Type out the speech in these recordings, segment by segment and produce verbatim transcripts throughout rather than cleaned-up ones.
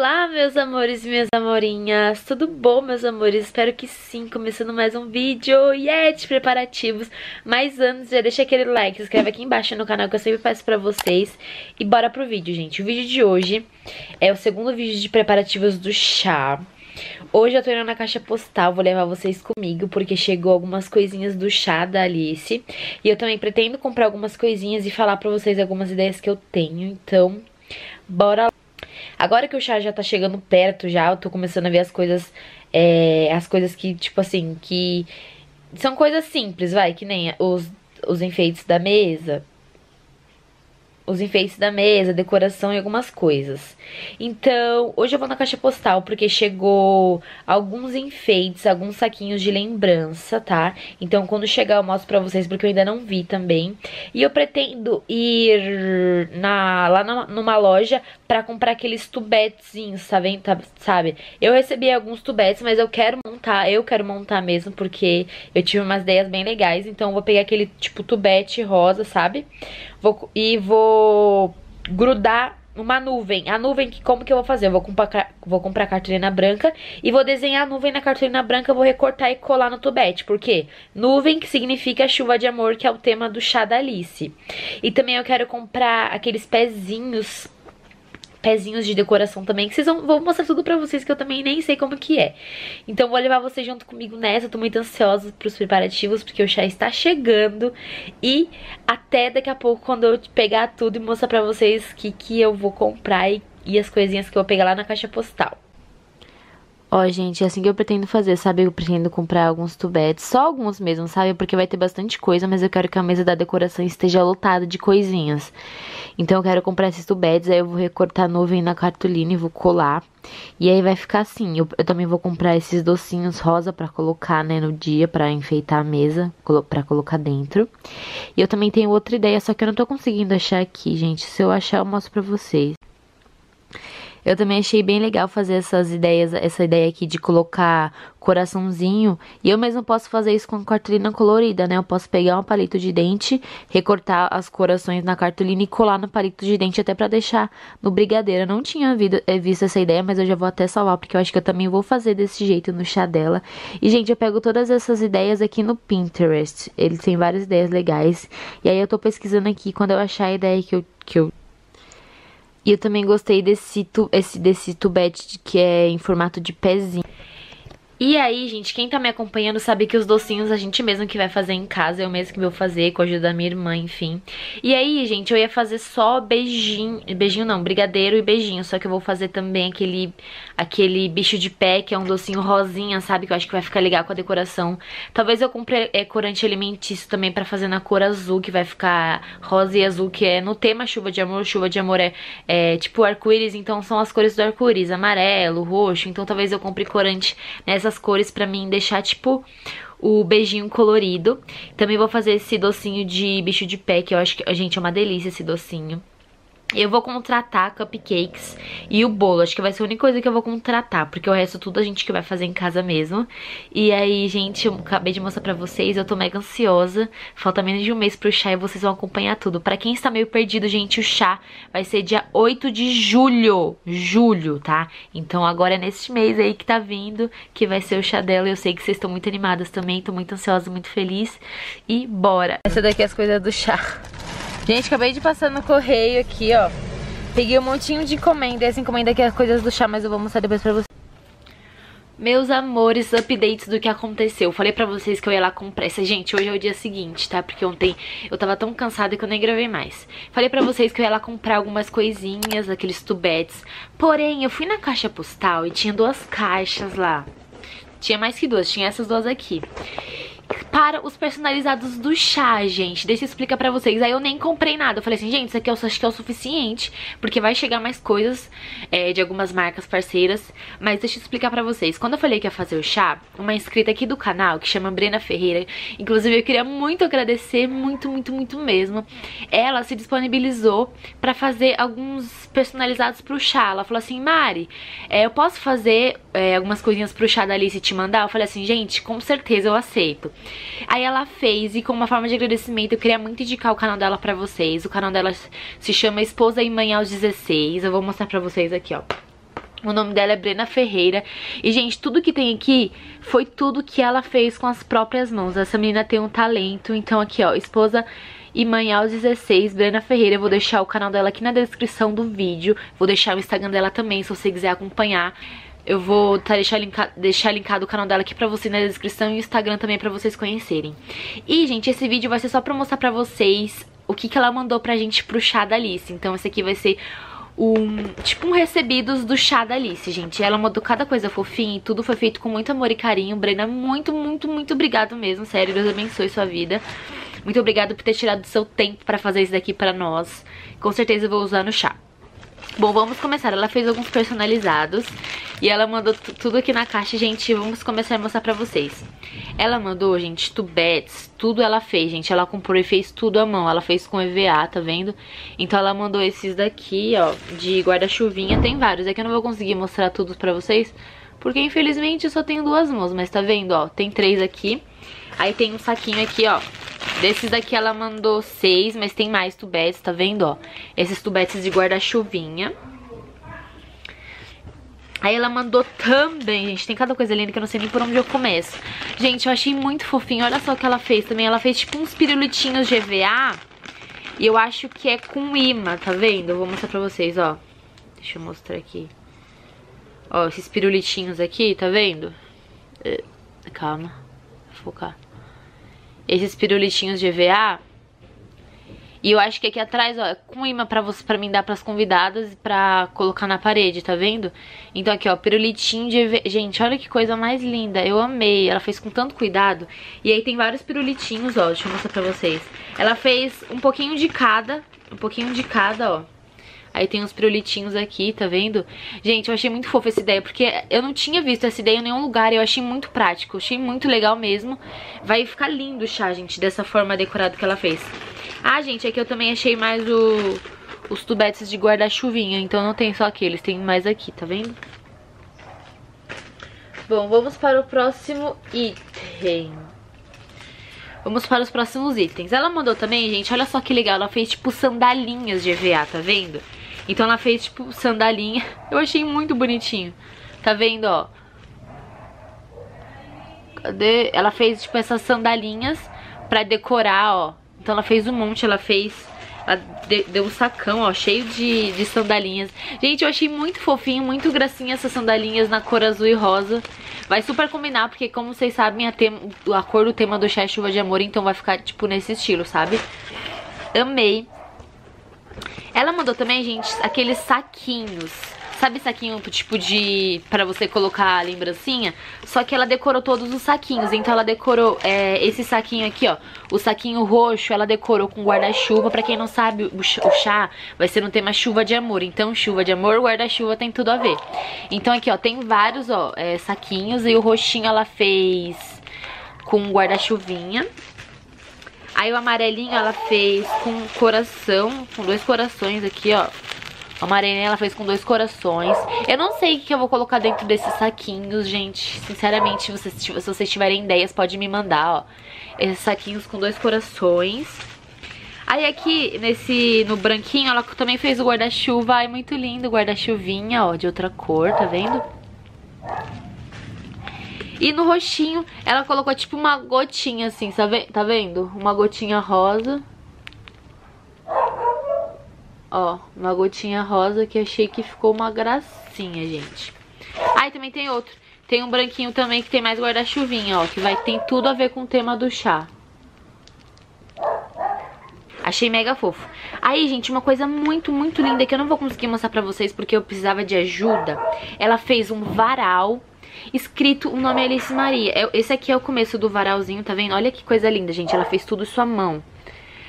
Olá, meus amores e minhas amorinhas, tudo bom, meus amores? Espero que sim, começando mais um vídeo e yeah, é de preparativos. Mas antes, já deixa aquele like, se inscreve aqui embaixo no canal que eu sempre faço pra vocês. E bora pro vídeo, gente. O vídeo de hoje é o segundo vídeo de preparativos do chá. Hoje eu tô indo na caixa postal, vou levar vocês comigo, porque chegou algumas coisinhas do chá da Alice. E eu também pretendo comprar algumas coisinhas e falar pra vocês algumas ideias que eu tenho, então bora lá. Agora que o chá já tá chegando perto já, eu tô começando a ver as coisas, é, as coisas que, tipo assim, que são coisas simples, vai, que nem os, os enfeites da mesa. Os enfeites da mesa, decoração e algumas coisas. Então, hoje eu vou na caixa postal porque chegou alguns enfeites, alguns saquinhos de lembrança, tá? Então, quando chegar eu mostro pra vocês porque eu ainda não vi também. E eu pretendo ir na, lá na, numa loja pra comprar aqueles tubetezinhos, tá vendo? Tá, sabe? Eu recebi alguns tubetes, mas eu quero montar, eu quero montar mesmo porque eu tive umas ideias bem legais. Então, eu vou pegar aquele tipo tubete rosa, sabe? Vou, e vou grudar uma nuvem. A nuvem, que, como que eu vou fazer? Eu vou comprar, vou comprar cartolina branca e vou desenhar a nuvem na cartolina branca, vou recortar e colar no tubete. Por quê? Nuvem, que significa chuva de amor, que é o tema do chá da Alice. E também eu quero comprar aqueles pezinhos... pezinhos de decoração também, que vocês vão... Vou mostrar tudo pra vocês, que eu também nem sei como que é. Então vou levar vocês junto comigo nessa. Eu tô muito ansiosa pros preparativos, porque o chá está chegando. E até daqui a pouco, quando eu pegar tudo e mostrar pra vocês o que, que eu vou comprar e, e as coisinhas que eu vou pegar lá na caixa postal. Ó, gente, é assim que eu pretendo fazer, sabe? Eu pretendo comprar alguns tubetes, só alguns mesmo, sabe? Porque vai ter bastante coisa, mas eu quero que a mesa da decoração esteja lotada de coisinhas. Então eu quero comprar esses tubetes, aí eu vou recortar a nuvem na cartolina e vou colar. E aí vai ficar assim. Eu, eu também vou comprar esses docinhos rosa pra colocar, né, no dia, pra enfeitar a mesa, pra colocar dentro. E eu também tenho outra ideia, só que eu não tô conseguindo achar aqui, gente. Se eu achar, eu mostro pra vocês. Eu também achei bem legal fazer essas ideias, essa ideia aqui de colocar coraçãozinho. E eu mesmo posso fazer isso com cartolina colorida, né? Eu posso pegar um palito de dente, recortar as corações na cartolina e colar no palito de dente até pra deixar no brigadeiro. Eu não tinha visto essa ideia, mas eu já vou até salvar, porque eu acho que eu também vou fazer desse jeito no chá dela. E, gente, eu pego todas essas ideias aqui no Pinterest. Ele tem várias ideias legais. E aí eu tô pesquisando aqui, quando eu achar a ideia que eu... Que eu E eu também gostei desse, tu, esse, desse tubete que é em formato de pezinho. E aí, gente, quem tá me acompanhando sabe que os docinhos a gente mesmo que vai fazer em casa, eu mesmo que vou fazer, com a ajuda da minha irmã, enfim. E aí, gente, eu ia fazer só beijinho, beijinho não, brigadeiro e beijinho, só que eu vou fazer também aquele, aquele bicho de pé, que é um docinho rosinha, sabe, que eu acho que vai ficar legal com a decoração. Talvez eu compre é, corante alimentício também pra fazer na cor azul, que vai ficar rosa e azul, que é no tema chuva de amor. Chuva de amor é, é tipo arco-íris, então são as cores do arco-íris, amarelo, roxo, então talvez eu compre corante nessa as cores pra mim deixar, tipo, o beijinho colorido. Também vou fazer esse docinho de bicho de pé, que eu acho que, gente, é uma delícia esse docinho. Eu vou contratar cupcakes e o bolo. Acho que vai ser a única coisa que eu vou contratar, porque o resto tudo a gente que vai fazer em casa mesmo. E aí, gente, eu acabei de mostrar pra vocês, eu tô mega ansiosa. Falta menos de um mês pro chá e vocês vão acompanhar tudo. Pra quem está meio perdido, gente, o chá vai ser dia oito de julho. Julho, tá? Então agora é neste mês aí que tá vindo, que vai ser o chá dela. Eu sei que vocês estão muito animadas também, tô muito ansiosa, muito feliz. E bora! Essa daqui é as coisas do chá. Gente, acabei de passar no correio aqui, ó. Peguei um montinho de encomenda. Essa encomenda aqui é coisas do chá, mas eu vou mostrar depois pra vocês. Meus amores, updates do que aconteceu. Falei pra vocês que eu ia lá com pressa. Gente, hoje é o dia seguinte, tá? Porque ontem eu tava tão cansada que eu nem gravei mais. Falei pra vocês que eu ia lá comprar algumas coisinhas, aqueles tubetes. Porém, eu fui na caixa postal e tinha duas caixas lá. Tinha mais que duas, tinha essas duas aqui. Para os personalizados do chá, gente. Deixa eu explicar pra vocês. Aí eu nem comprei nada. Eu falei assim, gente, isso aqui eu acho que é o suficiente, porque vai chegar mais coisas é, de algumas marcas parceiras. Mas deixa eu explicar pra vocês. Quando eu falei que ia fazer o chá, uma inscrita aqui do canal, que chama Brenna Ferreira, inclusive eu queria muito agradecer, muito, muito, muito mesmo. Ela se disponibilizou pra fazer alguns personalizados pro chá. Ela falou assim, Mari, é, eu posso fazer é, algumas coisinhas pro chá da Alice e te mandar? Eu falei assim, gente, com certeza eu aceito. Aí ela fez, e como uma forma de agradecimento, eu queria muito indicar o canal dela pra vocês. O canal dela se chama Esposa e Mãe aos dezesseis. Eu vou mostrar pra vocês aqui, ó. O nome dela é Brenna Ferreira. E, gente, tudo que tem aqui foi tudo que ela fez com as próprias mãos. Essa menina tem um talento. Então aqui, ó, Esposa e Mãe aos dezesseis, Brenna Ferreira. Eu vou deixar o canal dela aqui na descrição do vídeo. Vou deixar o Instagram dela também, se você quiser acompanhar. Eu vou tá, deixar, linka, deixar linkado o canal dela aqui pra você na descrição e o Instagram também pra vocês conhecerem. E, gente, esse vídeo vai ser só pra mostrar pra vocês o que, que ela mandou pra gente pro chá da Alice. Então esse aqui vai ser... Um, tipo um recebidos do chá da Alice, gente. Ela mandou cada coisa fofinha e tudo foi feito com muito amor e carinho. Brenna, muito, muito, muito obrigado mesmo, sério. Deus abençoe sua vida. Muito obrigado por ter tirado o seu tempo pra fazer isso daqui pra nós. Com certeza eu vou usar no chá. Bom, vamos começar. Ela fez alguns personalizados e ela mandou tudo aqui na caixa, gente. Vamos começar a mostrar pra vocês. Ela mandou, gente, tubetes, tudo ela fez, gente. Ela comprou e fez tudo à mão. Ela fez com E V A, tá vendo? Então ela mandou esses daqui, ó, de guarda-chuvinha. Tem vários. É que eu não vou conseguir mostrar tudo pra vocês, porque infelizmente eu só tenho duas mãos. Mas tá vendo, ó, tem três aqui. Aí tem um saquinho aqui, ó. Desses daqui ela mandou seis, mas tem mais tubetes, tá vendo, ó? Esses tubetes de guarda-chuvinha. Aí ela mandou também, gente, tem cada coisa linda que eu não sei nem por onde eu começo. Gente, eu achei muito fofinho, olha só o que ela fez também. Ela fez tipo uns pirulitinhos de E V A e eu acho que é com imã, tá vendo? Eu vou mostrar pra vocês, ó. Deixa eu mostrar aqui. Ó, esses pirulitinhos aqui, tá vendo? Calma, vou focar. Esses pirulitinhos de E V A. E eu acho que aqui atrás, ó, é com imã pra, você, pra mim dar pras convidadas e pra colocar na parede, tá vendo? Então aqui, ó, pirulitinho de E V A. Gente, olha que coisa mais linda, eu amei. Ela fez com tanto cuidado. E aí tem vários pirulitinhos, ó, deixa eu mostrar pra vocês. Ela fez um pouquinho de cada, um pouquinho de cada, ó. Aí tem uns pirulitinhos aqui, tá vendo? Gente, eu achei muito fofa essa ideia, porque eu não tinha visto essa ideia em nenhum lugar. E eu achei muito prático, achei muito legal mesmo. Vai ficar lindo o chá, gente, dessa forma decorada que ela fez. Ah, gente, aqui eu também achei mais o, os tubetes de guarda-chuvinha. Então não tem só aqueles, tem mais aqui, tá vendo? Bom, vamos para o próximo item. Vamos para os próximos itens. Ela mandou também, gente, olha só que legal. Ela fez tipo sandalinhas de E V A, tá vendo? Então ela fez tipo sandalinha. Eu achei muito bonitinho. Tá vendo, ó? Cadê? Ela fez tipo essas sandalinhas pra decorar, ó. Então ela fez um monte, ela fez... Ela deu um sacão, ó, cheio de, de sandalinhas. Gente, eu achei muito fofinho, muito gracinha essas sandalinhas na cor azul e rosa. Vai super combinar, porque como vocês sabem, a, tema, a cor do tema do chá é chuva de amor. Então vai ficar, tipo, nesse estilo, sabe? Amei. Ela mandou também, gente, aqueles saquinhos. Sabe saquinho, tipo, de... pra você colocar a lembrancinha? Só que ela decorou todos os saquinhos. Então ela decorou é, esse saquinho aqui, ó. O saquinho roxo, ela decorou com guarda-chuva. Pra quem não sabe, o chá vai ser no tema chuva de amor. Então chuva de amor, guarda-chuva tem tudo a ver. Então aqui, ó, tem vários, ó, é, saquinhos. E o roxinho ela fez com guarda-chuvinha. Aí o amarelinho ela fez com coração, com dois corações aqui, ó. A Marinha, ela fez com dois corações. Eu não sei o que eu vou colocar dentro desses saquinhos, gente. Sinceramente, vocês, se vocês tiverem ideias, pode me mandar, ó. Esses saquinhos com dois corações. Aí aqui, nesse, no branquinho, ela também fez o guarda-chuva. Ai, muito lindo, guarda-chuvinha, ó, de outra cor, tá vendo? E no roxinho, ela colocou tipo uma gotinha assim, tá vendo? Uma gotinha rosa. Ó, uma gotinha rosa que eu achei que ficou uma gracinha, gente. Ah, e também tem outro. Tem um branquinho também que tem mais guarda-chuvinha, ó. Que vai, tem tudo a ver com o tema do chá. Achei mega fofo. Aí, gente, uma coisa muito, muito linda que eu não vou conseguir mostrar pra vocês porque eu precisava de ajuda. Ela fez um varal escrito o nome Alice Maria. Esse aqui é o começo do varalzinho, tá vendo? Olha que coisa linda, gente. Ela fez tudo em sua mão.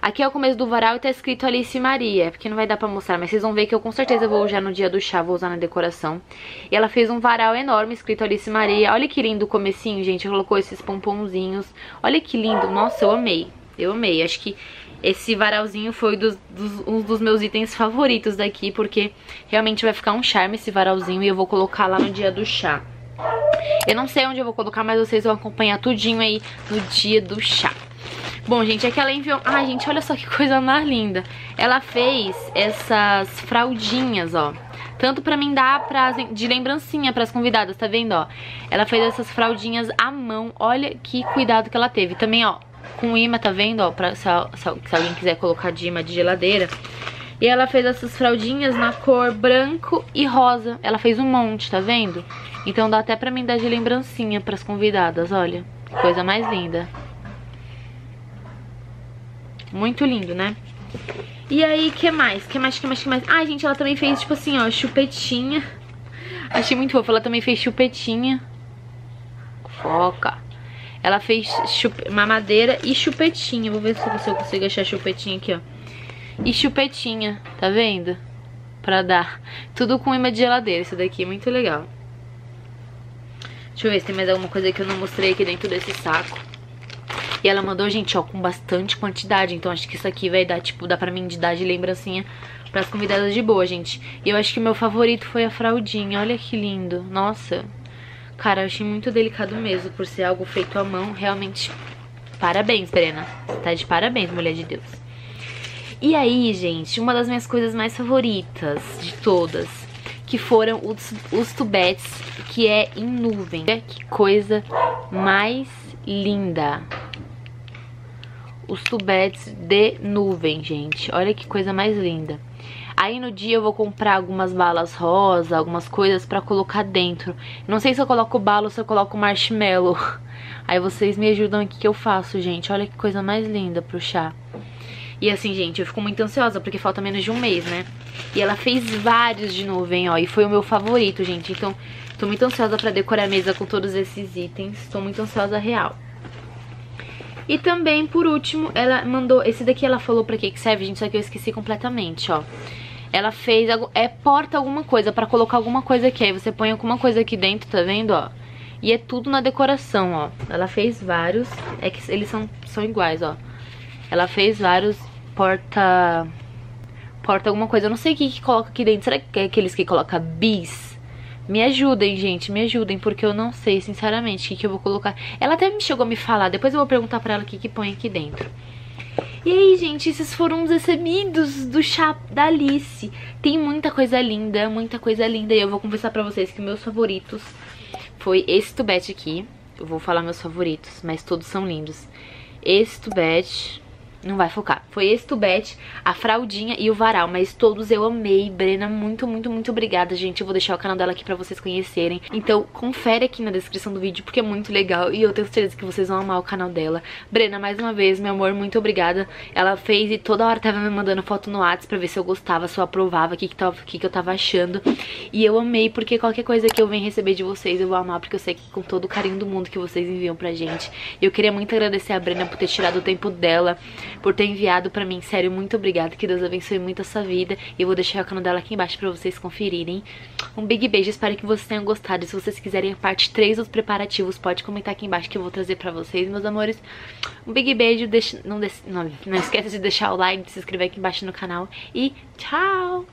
Aqui é o começo do varal e tá escrito Alice Maria, porque não vai dar pra mostrar, mas vocês vão ver que eu com certeza vou usar no dia do chá, vou usar na decoração. E ela fez um varal enorme escrito Alice Maria. Olha que lindo o comecinho, gente, colocou esses pomponzinhos. Olha que lindo, nossa, eu amei, eu amei. Acho que esse varalzinho foi dos, dos, um dos meus itens favoritos daqui, porque realmente vai ficar um charme esse varalzinho e eu vou colocar lá no dia do chá. Eu não sei onde eu vou colocar, mas vocês vão acompanhar tudinho aí no dia do chá. Bom, gente, aqui ela enviou... Ai, gente, olha só que coisa mais linda. Ela fez essas fraldinhas, ó. Tanto pra mim dar pra, de lembrancinha pras convidadas, tá vendo, ó? Ela fez essas fraldinhas à mão, olha que cuidado que ela teve. Também, ó, com imã, tá vendo, ó, pra, se, se alguém quiser colocar de imã de geladeira. E ela fez essas fraldinhas na cor branco e rosa. Ela fez um monte, tá vendo? Então dá até pra mim dar de lembrancinha pras convidadas, olha. Que coisa mais linda. Muito lindo, né? E aí, que mais? Que mais, que mais, que mais? Ah, gente, ela também fez, tipo assim, ó, chupetinha. Achei muito fofo. Ela também fez chupetinha. Foca. Ela fez chup... mamadeira e chupetinha. Vou ver se eu consigo achar chupetinha aqui, ó. E chupetinha, tá vendo? Pra dar. Tudo com imã de geladeira, isso daqui. Muito legal. Deixa eu ver se tem mais alguma coisa que eu não mostrei aqui dentro desse saco. E ela mandou, gente, ó, com bastante quantidade. Então acho que isso aqui vai dar, tipo, dá pra mim de dar de lembrancinha pras convidadas de boa, gente. E eu acho que o meu favorito foi a fraldinha. Olha que lindo. Nossa. Cara, eu achei muito delicado mesmo. Por ser algo feito à mão, realmente. Parabéns, Brenna. Tá de parabéns, mulher de Deus. E aí, gente, uma das minhas coisas mais favoritas de todas, que foram os, os tubetes, que é em nuvem. Que coisa mais linda. Os tubetes de nuvem, gente. Olha que coisa mais linda. Aí no dia eu vou comprar algumas balas rosa, algumas coisas pra colocar dentro. Não sei se eu coloco bala ou se eu coloco marshmallow. Aí vocês me ajudam aqui que eu faço, gente. Olha que coisa mais linda pro chá. E assim, gente, eu fico muito ansiosa porque falta menos de um mês, né? E ela fez vários de nuvem, ó. E foi o meu favorito, gente. Então, tô muito ansiosa pra decorar a mesa com todos esses itens. Tô muito ansiosa real. E também, por último, ela mandou... Esse daqui ela falou pra que que serve, gente, só que eu esqueci completamente, ó. Ela fez... É porta alguma coisa, pra colocar alguma coisa aqui. Aí você põe alguma coisa aqui dentro, tá vendo, ó? E é tudo na decoração, ó. Ela fez vários... É que eles são, são iguais, ó. Ela fez vários porta... Porta alguma coisa. Eu não sei o que que coloca aqui dentro. Será que é aqueles que colocam bis? Me ajudem, gente, me ajudem, porque eu não sei, sinceramente, o que que eu vou colocar. Ela até me chegou a me falar, depois eu vou perguntar pra ela o que que põe aqui dentro. E aí, gente, esses foram os recebidos do chá da Alice. Tem muita coisa linda, muita coisa linda, e eu vou conversar pra vocês que meus favoritos foi esse tubete aqui. Eu vou falar meus favoritos, mas todos são lindos. Esse tubete... Não vai focar. Foi esse tubete, a fraldinha e o varal, mas todos eu amei. Brenna, muito, muito, muito obrigada, gente. Eu vou deixar o canal dela aqui pra vocês conhecerem. Então, confere aqui na descrição do vídeo, porque é muito legal e eu tenho certeza que vocês vão amar o canal dela. Brenna, mais uma vez, meu amor, muito obrigada. Ela fez e toda hora tava me mandando foto no WhatsApp pra ver se eu gostava, se eu aprovava, o que que, tava, o que que eu tava achando. E eu amei, porque qualquer coisa que eu venho receber de vocês, eu vou amar, porque eu sei que com todo o carinho do mundo que vocês enviam pra gente. Eu queria muito agradecer a Brenna por ter tirado o tempo dela, por ter enviado pra mim, sério, muito obrigada. Que Deus abençoe muito a sua vida. E eu vou deixar o canal dela aqui embaixo pra vocês conferirem. Um big beijo, espero que vocês tenham gostado. E se vocês quiserem a parte três dos preparativos, pode comentar aqui embaixo que eu vou trazer pra vocês, meus amores. Um big beijo, deixa... não, des... não, não esqueça de deixar o like, de se inscrever aqui embaixo no canal. E tchau!